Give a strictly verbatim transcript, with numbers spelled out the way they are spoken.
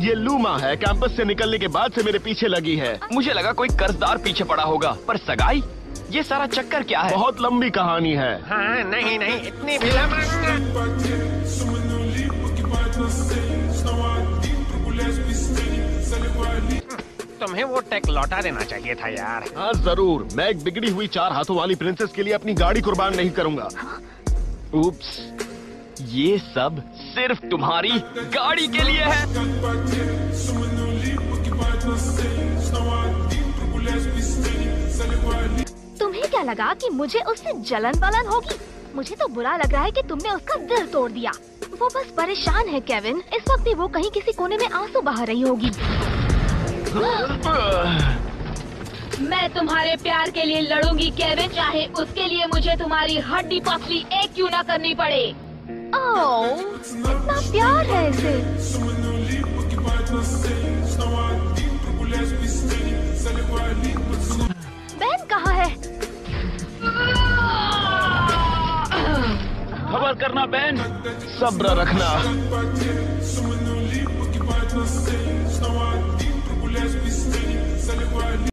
ये लूमा है, कैंपस से निकलने के बाद से मेरे पीछे लगी है। मुझे लगा कोई कर्जदार पीछे पड़ा होगा, पर सगाई? ये सारा चक्कर क्या है? बहुत लंबी कहानी है। हाँ, नहीं नहीं इतनी भी लंबा। तुम्हें वो टैक लौटा देना चाहिए था यार। हाँ जरूर, मैं एक बिगड़ी हुई चार हाथों वाली प्रिंसेस के लिए अपनी गाड़ी कुर्बान नहीं करूंगा। उप्स, ये सब सिर्फ तुम्हारी गाड़ी के लिए है। तुम्हें क्या लगा कि मुझे उससे जलन बलन होगी? मुझे तो बुरा लग रहा है कि तुमने उसका दिल तोड़ दिया। वो बस परेशान है केविन। इस वक्त भी वो कहीं किसी कोने में आंसू बहा रही होगी। मैं तुम्हारे प्यार के लिए लड़ूंगी केविन, चाहे उसके लिए मुझे तुम्हारी हड्डी पतली एक क्यों ना करनी पड़े। ओह, इतना प्यार है इसे। बैन कहाँ है? खबर करना बैन, सब्र रखना।